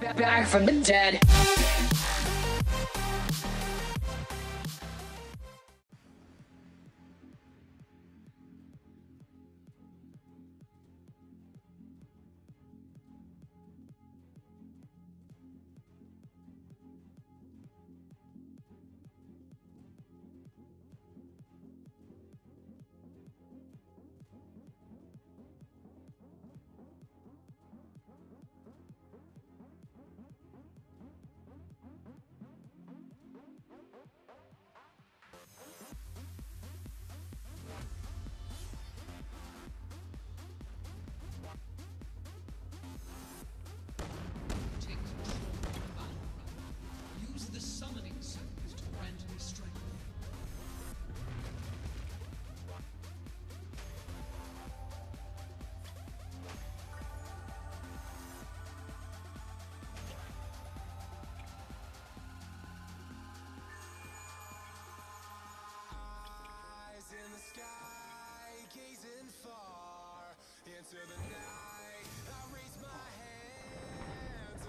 Back from the dead. To the night, I raise my hand to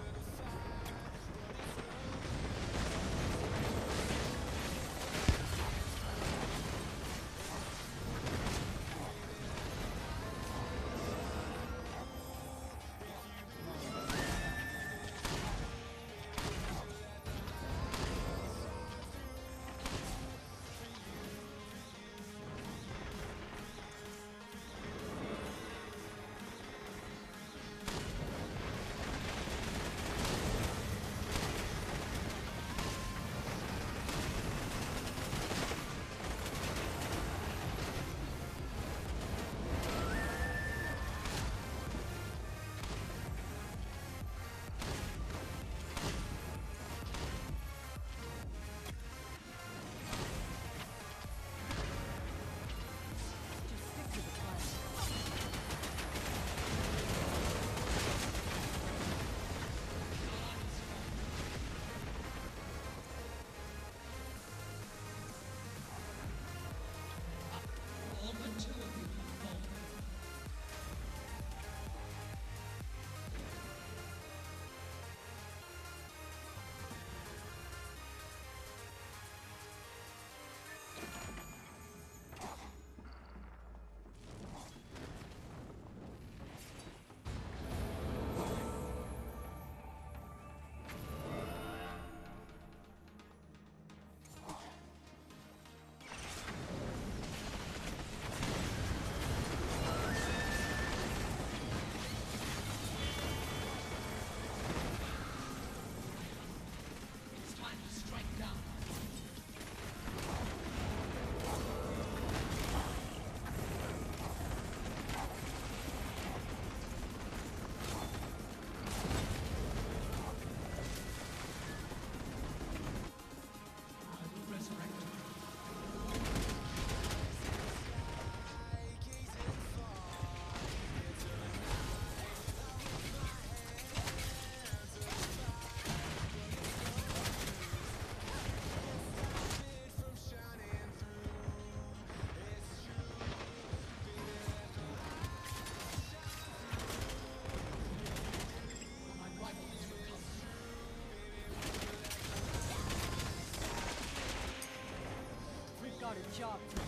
the job to do.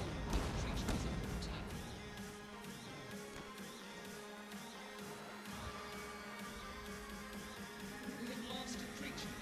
We have lost a creature.